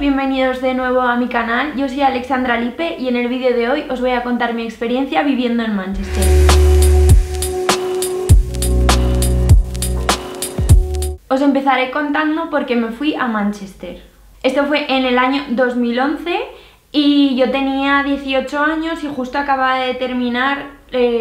Bienvenidos de nuevo a mi canal, yo soy Alexandra Lipe y en el vídeo de hoy os voy a contar mi experiencia viviendo en Manchester. Os empezaré contando por qué me fui a Manchester. Esto fue en el año 2011 y yo tenía 18 años y justo acababa de terminar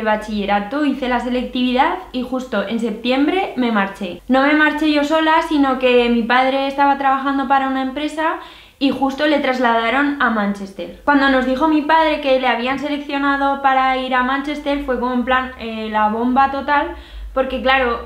bachillerato, hice la selectividad y justo en septiembre me marché. No me marché yo sola, sino que mi padre estaba trabajando para una empresa y justo le trasladaron a Manchester. Cuando nos dijo mi padre que le habían seleccionado para ir a Manchester fue como en plan la bomba total, porque claro,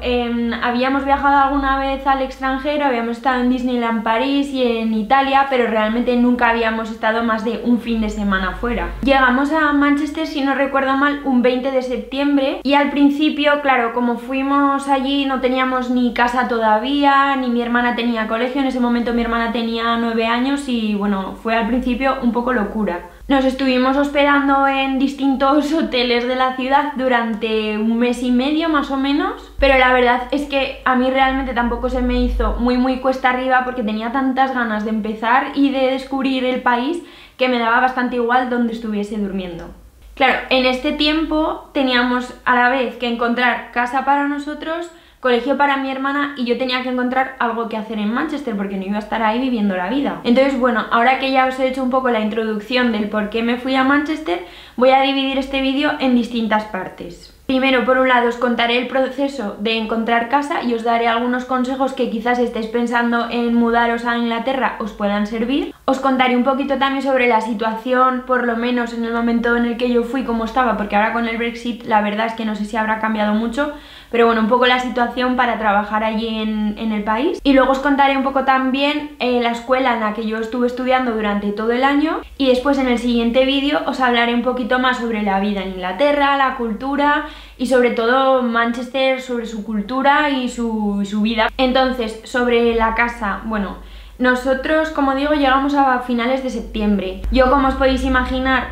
habíamos viajado alguna vez al extranjero, habíamos estado en Disneyland París y en Italia, pero realmente nunca habíamos estado más de un fin de semana fuera. Llegamos a Manchester, si no recuerdo mal, un 20 de septiembre y al principio, claro, como fuimos allí no teníamos ni casa todavía, ni mi hermana tenía colegio, en ese momento mi hermana tenía 9 años y bueno, fue al principio un poco locura. Nos estuvimos hospedando en distintos hoteles de la ciudad durante un mes y medio más o menos, pero la verdad es que a mí realmente tampoco se me hizo muy cuesta arriba porque tenía tantas ganas de empezar y de descubrir el país que me daba bastante igual donde estuviese durmiendo. Claro, en este tiempo teníamos a la vez que encontrar casa para nosotros, colegio para mi hermana y yo tenía que encontrar algo que hacer en Manchester porque no iba a estar ahí viviendo la vida. Entonces bueno, ahora que ya os he hecho un poco la introducción del por qué me fui a Manchester, voy a dividir este vídeo en distintas partes. Primero, por un lado, os contaré el proceso de encontrar casa y os daré algunos consejos que quizás estéis pensando en mudaros a Inglaterra os puedan servir. Os contaré un poquito también sobre la situación, por lo menos en el momento en el que yo fui, cómo estaba, porque ahora con el Brexit la verdad es que no sé si habrá cambiado mucho, pero bueno, un poco la situación para trabajar allí en el país. Y luego os contaré un poco también la escuela en la que yo estuve estudiando durante todo el año. Y después en el siguiente vídeo os hablaré un poquito más sobre la vida en Inglaterra, la cultura y sobre todo Manchester, sobre su cultura y su vida. Entonces, sobre la casa, bueno, nosotros, como digo, llegamos a finales de septiembre. Yo, como os podéis imaginar,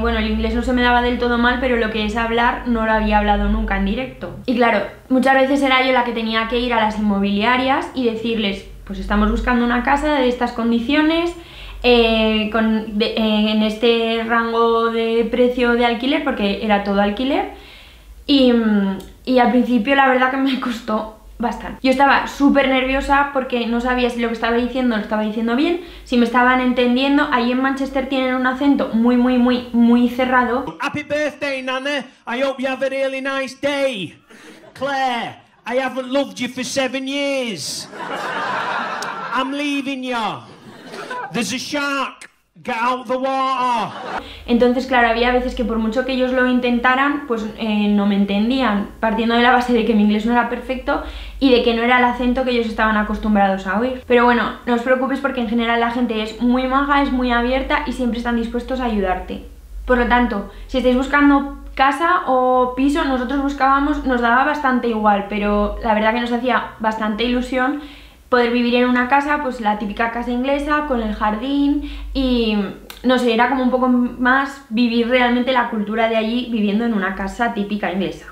bueno, el inglés no se me daba del todo mal, pero lo que es hablar no lo había hablado nunca en directo. Y claro, muchas veces era yo la que tenía que ir a las inmobiliarias y decirles, pues estamos buscando una casa de estas condiciones, en este rango de precio de alquiler, porque era todo alquiler. Y al principio la verdad que me costó bastante. Yo estaba súper nerviosa porque no sabía si lo que estaba diciendo lo estaba diciendo bien, si me estaban entendiendo. Ahí en Manchester tienen un acento muy cerrado. Happy birthday, Nana. I hope you have a really nice day. Claire, I haven't loved you for 7 years. I'm leaving you. There's a shark. Get out the water. Entonces, claro, había veces que por mucho que ellos lo intentaran, pues no me entendían, partiendo de la base de que mi inglés no era perfecto y de que no era el acento que ellos estaban acostumbrados a oír. Pero bueno, no os preocupéis porque en general la gente es muy maja, es muy abierta y siempre están dispuestos a ayudarte. Por lo tanto, si estáis buscando casa o piso, nosotros buscábamos, nos daba bastante igual, pero la verdad que nos hacía bastante ilusión poder vivir en una casa, pues la típica casa inglesa, con el jardín y no sé, era como un poco más vivir realmente la cultura de allí viviendo en una casa típica inglesa.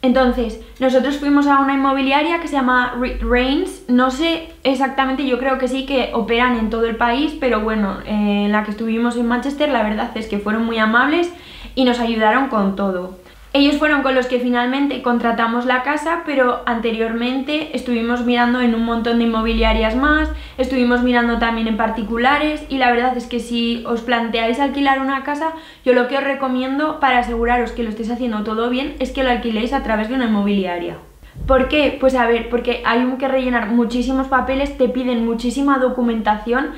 Entonces, nosotros fuimos a una inmobiliaria que se llama Reed Rains, no sé exactamente, yo creo que sí que operan en todo el país, pero bueno, en la que estuvimos en Manchester la verdad es que fueron muy amables y nos ayudaron con todo. Ellos fueron con los que finalmente contratamos la casa, pero anteriormente estuvimos mirando en un montón de inmobiliarias más, estuvimos mirando también en particulares y la verdad es que si os planteáis alquilar una casa, yo lo que os recomiendo para aseguraros que lo estéis haciendo todo bien es que lo alquiléis a través de una inmobiliaria. ¿Por qué? Pues a ver, porque hay que rellenar muchísimos papeles, te piden muchísima documentación.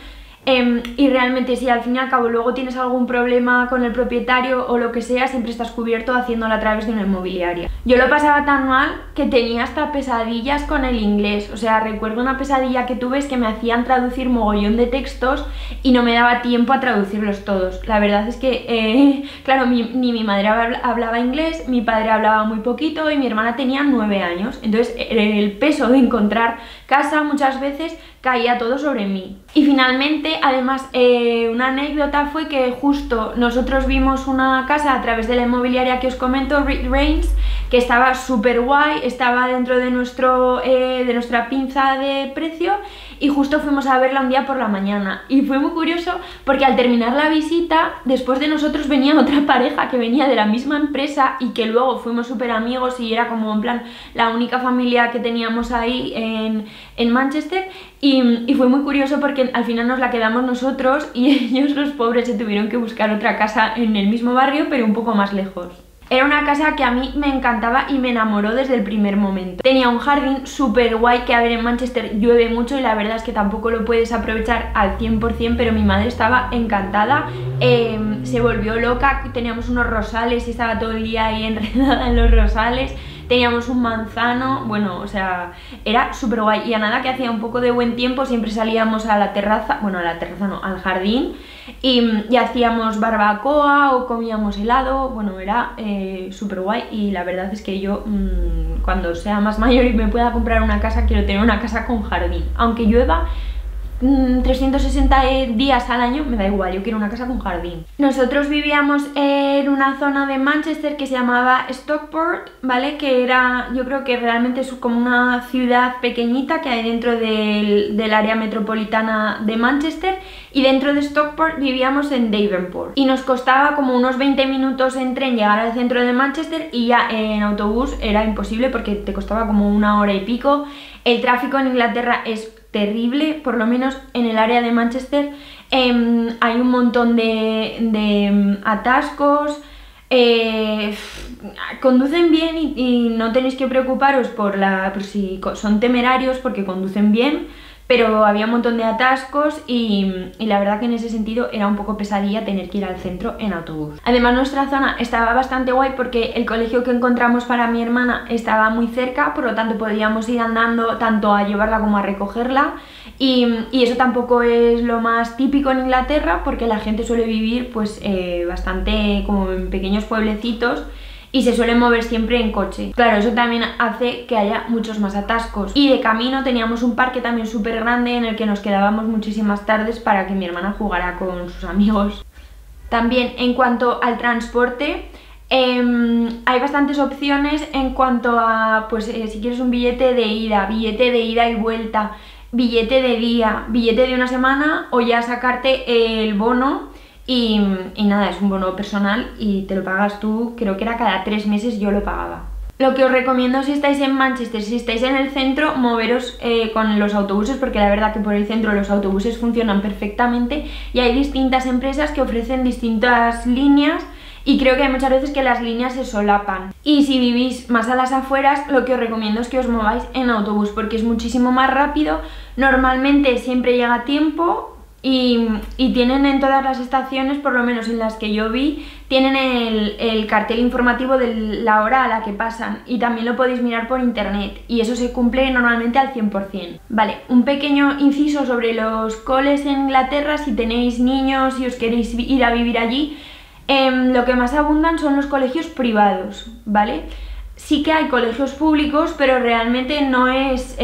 Y realmente si al fin y al cabo luego tienes algún problema con el propietario o lo que sea, siempre estás cubierto haciéndolo a través de una inmobiliaria. Yo lo pasaba tan mal que tenía hasta pesadillas con el inglés, o sea, recuerdo una pesadilla que tuve, es que me hacían traducir mogollón de textos y no me daba tiempo a traducirlos todos. La verdad es que, claro, ni mi madre hablaba inglés, mi padre hablaba muy poquito y mi hermana tenía 9 años, entonces el peso de encontrar casa muchas veces caía todo sobre mí. Y finalmente, además, una anécdota fue que justo nosotros vimos una casa a través de la inmobiliaria que os comento, Reed Rains, que estaba súper guay, estaba dentro de nuestra pinza de precio y justo fuimos a verla un día por la mañana. Y fue muy curioso porque al terminar la visita, después de nosotros venía otra pareja que venía de la misma empresa y que luego fuimos súper amigos y era como en plan la única familia que teníamos ahí en Manchester. Y fue muy curioso porque al final nos la quedamos nosotros y ellos, los pobres, se tuvieron que buscar otra casa en el mismo barrio pero un poco más lejos. Era una casa que a mí me encantaba y me enamoró desde el primer momento. Tenía un jardín súper guay que, a ver, en Manchester llueve mucho y la verdad es que tampoco lo puedes aprovechar al 100%, pero mi madre estaba encantada, se volvió loca, teníamos unos rosales y estaba todo el día ahí enredada en los rosales. Teníamos un manzano, bueno, o sea, era súper guay. Y a nada que hacía un poco de buen tiempo siempre salíamos a la terraza, bueno, a la terraza no, al jardín, y hacíamos barbacoa o comíamos helado. Bueno, era súper guay y la verdad es que yo cuando sea más mayor y me pueda comprar una casa, quiero tener una casa con jardín. Aunque llueva 360 días al año, me da igual, yo quiero una casa con jardín. Nosotros vivíamos en una zona de Manchester que se llamaba Stockport, ¿vale? Que era, yo creo que realmente es como una ciudad pequeñita que hay dentro del área metropolitana de Manchester, y dentro de Stockport vivíamos en Davenport. Y nos costaba como unos 20 minutos en tren llegar al centro de Manchester, y ya en autobús era imposible porque te costaba como una hora y pico. El tráfico en Inglaterra es terrible, por lo menos en el área de Manchester. Hay un montón de atascos. Conducen bien y no tenéis que preocuparos por si son temerarios, porque conducen bien, pero había un montón de atascos y la verdad que en ese sentido era un poco pesadilla tener que ir al centro en autobús. Además, nuestra zona estaba bastante guay porque el colegio que encontramos para mi hermana estaba muy cerca, por lo tanto podíamos ir andando tanto a llevarla como a recogerla, y eso tampoco es lo más típico en Inglaterra porque la gente suele vivir pues bastante como en pequeños pueblecitos y se suelen mover siempre en coche. Claro, eso también hace que haya muchos más atascos. Y de camino teníamos un parque también súper grande en el que nos quedábamos muchísimas tardes para que mi hermana jugara con sus amigos. También, en cuanto al transporte, hay bastantes opciones en cuanto a, pues si quieres un billete de ida y vuelta, billete de día, billete de una semana, o ya sacarte el bono. Y nada, es un bono personal y te lo pagas tú, creo que era cada 3 meses, yo lo pagaba. Lo que os recomiendo si estáis en Manchester, si estáis en el centro, moveros con los autobuses, porque la verdad que por el centro los autobuses funcionan perfectamente y hay distintas empresas que ofrecen distintas líneas. Y creo que hay muchas veces que las líneas se solapan. Y si vivís más a las afueras, lo que os recomiendo es que os mováis en autobús porque es muchísimo más rápido, normalmente siempre llega a tiempo. Y tienen en todas las estaciones, por lo menos en las que yo vi, tienen el cartel informativo de la hora a la que pasan, y también lo podéis mirar por internet y eso se cumple normalmente al 100%. Vale, un pequeño inciso sobre los coles en Inglaterra, si tenéis niños y os queréis ir a vivir allí, lo que más abundan son los colegios privados, ¿vale? Sí que hay colegios públicos, pero realmente no es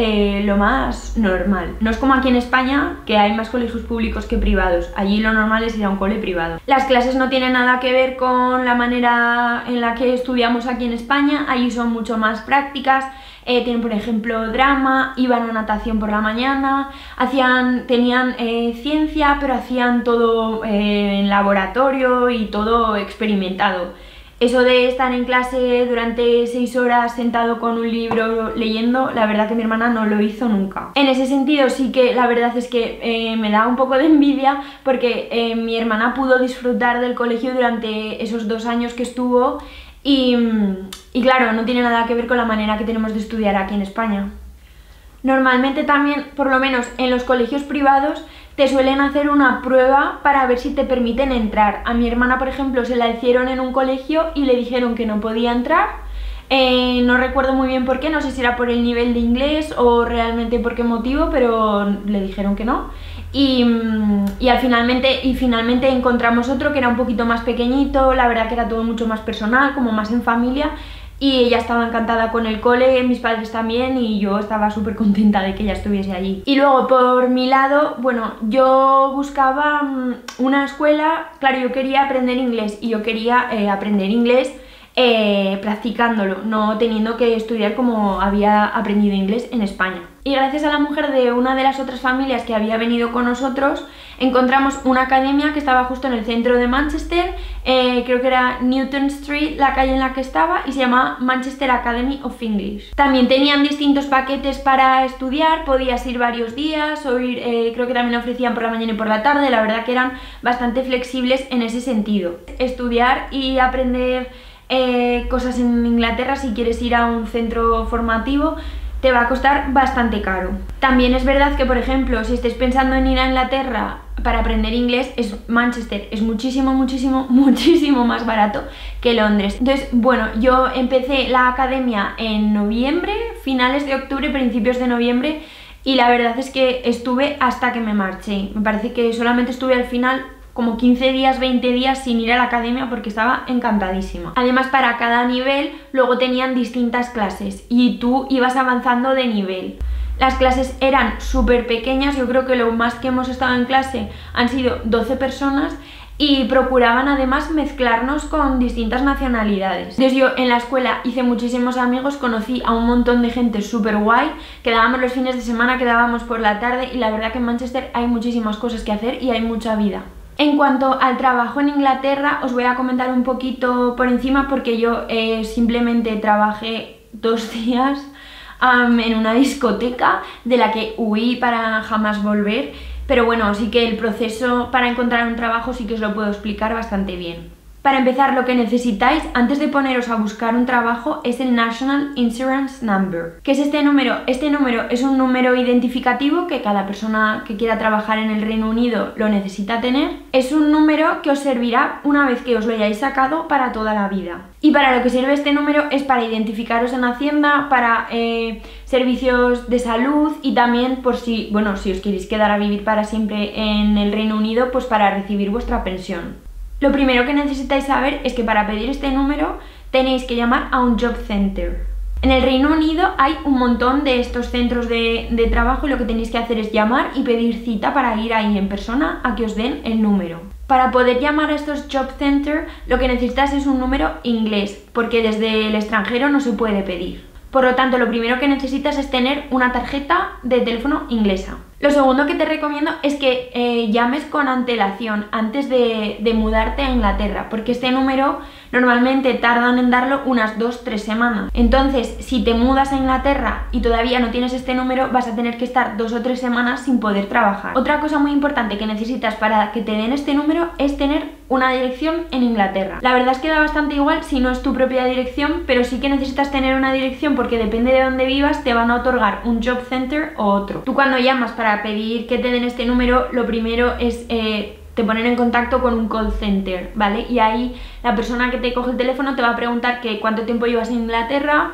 lo más normal. No es como aquí en España, que hay más colegios públicos que privados. Allí lo normal es ir a un cole privado. Las clases no tienen nada que ver con la manera en la que estudiamos aquí en España. Allí son mucho más prácticas. Tienen, por ejemplo, drama, iban a natación por la mañana, tenían ciencia, pero hacían todo en laboratorio y todo experimentado. Eso de estar en clase durante 6 horas sentado con un libro leyendo, la verdad que mi hermana no lo hizo nunca. En ese sentido sí que la verdad es que me da un poco de envidia porque mi hermana pudo disfrutar del colegio durante esos 2 años que estuvo y claro, no tiene nada que ver con la manera que tenemos de estudiar aquí en España. Normalmente también, por lo menos en los colegios privados, te suelen hacer una prueba para ver si te permiten entrar. A mi hermana, por ejemplo, se la hicieron en un colegio y le dijeron que no podía entrar. No recuerdo muy bien por qué, no sé si era por el nivel de inglés o realmente por qué motivo, pero le dijeron que no. Y finalmente encontramos otro que era un poquito más pequeñito, la verdad que era todo mucho más personal, como más en familia. Y ella estaba encantada con el cole, mis padres también, y yo estaba súper contenta de que ella estuviese allí. Y luego, por mi lado, bueno, yo buscaba una escuela, claro, yo quería aprender inglés, y yo quería aprender inglés practicándolo, no teniendo que estudiar como había aprendido inglés en España. Y gracias a la mujer de una de las otras familias que había venido con nosotros, encontramos una academia que estaba justo en el centro de Manchester, creo que era Newton Street, la calle en la que estaba, y se llamaba Manchester Academy of English. También tenían distintos paquetes para estudiar, podías ir varios días o ir, creo que también ofrecían por la mañana y por la tarde, la verdad que eran bastante flexibles en ese sentido. Estudiar y aprender cosas en Inglaterra, si quieres ir a un centro formativo, te va a costar bastante caro. También es verdad que, por ejemplo, si estáis pensando en ir a Inglaterra para aprender inglés, Manchester es muchísimo, muchísimo, muchísimo más barato que Londres. Entonces, bueno, yo empecé la academia en noviembre, finales de octubre, principios de noviembre, y la verdad es que estuve hasta que me marché. Me parece que solamente estuve al final como 15 días, 20 días sin ir a la academia porque estaba encantadísima. Además, para cada nivel luego tenían distintas clases y tú ibas avanzando de nivel. Las clases eran súper pequeñas, yo creo que lo más que hemos estado en clase han sido 12 personas y procuraban además mezclarnos con distintas nacionalidades. Entonces yo en la escuela hice muchísimos amigos, conocí a un montón de gente súper guay, quedábamos los fines de semana, quedábamos por la tarde y la verdad que en Manchester hay muchísimas cosas que hacer y hay mucha vida. En cuanto al trabajo en Inglaterra, os voy a comentar un poquito por encima porque yo simplemente trabajé 2 días en una discoteca de la que huí para jamás volver, pero bueno, sí que el proceso para encontrar un trabajo sí que os lo puedo explicar bastante bien. Para empezar, lo que necesitáis antes de poneros a buscar un trabajo es el National Insurance Number. ¿Qué es este número? Este número es un número identificativo que cada persona que quiera trabajar en el Reino Unido lo necesita tener. Es un número que os servirá una vez que os lo hayáis sacado para toda la vida. Y para lo que sirve este número es para identificaros en Hacienda, para servicios de salud y también por si, bueno, si os queréis quedar a vivir para siempre en el Reino Unido, pues para recibir vuestra pensión. Lo primero que necesitáis saber es que para pedir este número tenéis que llamar a un job center. En el Reino Unido hay un montón de estos centros de trabajo y lo que tenéis que hacer es llamar y pedir cita para ir ahí en persona a que os den el número. Para poder llamar a estos job center lo que necesitas es un número inglés, porque desde el extranjero no se puede pedir. Por lo tanto, lo primero que necesitas es tener una tarjeta de teléfono inglesa. Lo segundo que te recomiendo es que llames con antelación antes de mudarte a Inglaterra, porque este número normalmente tardan en darlo unas 2-3 semanas. Entonces, si te mudas a Inglaterra y todavía no tienes este número, vas a tener que estar 2 o 3 semanas sin poder trabajar. Otra cosa muy importante que necesitas para que te den este número es tener una dirección en Inglaterra. La verdad es que da bastante igual si no es tu propia dirección, pero sí que necesitas tener una dirección porque depende de dónde vivas te van a otorgar un job center o otro. Tú cuando llamas para pedir que te den este número, lo primero es te ponen en contacto con un call center, ¿vale? Y ahí la persona que te coge el teléfono te va a preguntar que cuánto tiempo llevas en Inglaterra,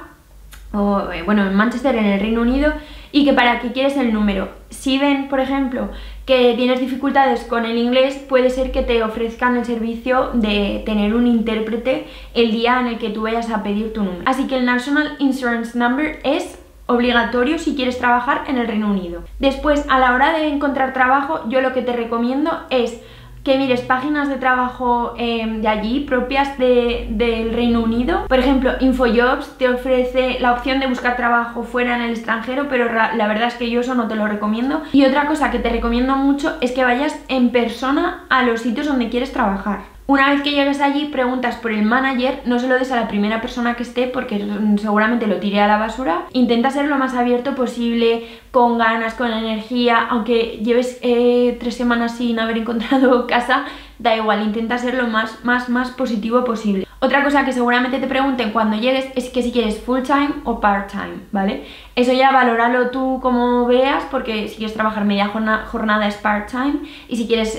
o bueno, en Manchester, en el Reino Unido, y que para qué quieres el número. Si ven, por ejemplo, que tienes dificultades con el inglés, puede ser que te ofrezcan el servicio de tener un intérprete el día en el que tú vayas a pedir tu número. Así que el National Insurance Number es obligatorio si quieres trabajar en el Reino Unido. Después, a la hora de encontrar trabajo, yo lo que te recomiendo es que mires páginas de trabajo de allí, propias del Reino Unido. Por ejemplo, InfoJobs te ofrece la opción de buscar trabajo fuera en el extranjero, pero la verdad es que yo eso no te lo recomiendo. Y otra cosa que te recomiendo mucho es que vayas en persona a los sitios donde quieres trabajar. Una vez que llegues allí, preguntas por el manager, no se lo des a la primera persona que esté porque seguramente lo tiré a la basura. Intenta ser lo más abierto posible, con ganas, con energía, aunque lleves 3 semanas sin haber encontrado casa, da igual, intenta ser lo más positivo posible. Otra cosa que seguramente te pregunten cuando llegues es que si quieres full time o part time, ¿vale? Eso ya valóralo tú como veas, porque si quieres trabajar media jornada es part time y si quieres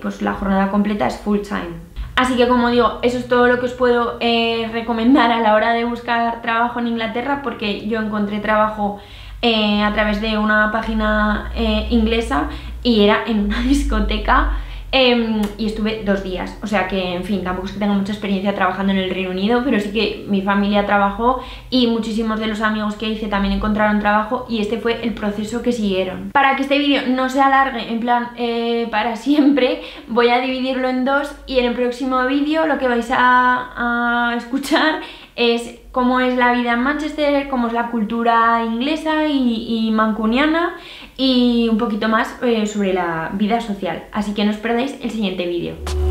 pues la jornada completa es full time. Así que, como digo, eso es todo lo que os puedo recomendar a la hora de buscar trabajo en Inglaterra, porque yo encontré trabajo a través de una página inglesa y era en una discoteca Y estuve 2 días, o sea que, en fin, tampoco es que tenga mucha experiencia trabajando en el Reino Unido, pero sí que mi familia trabajó y muchísimos de los amigos que hice también encontraron trabajo, y este fue el proceso que siguieron. Para que este vídeo no se alargue, en plan, para siempre, voy a dividirlo en 2, y en el próximo vídeo lo que vais a escuchar es cómo es la vida en Manchester, cómo es la cultura inglesa y mancuniana, y un poquito más sobre la vida social. Así que no os perdáis el siguiente vídeo.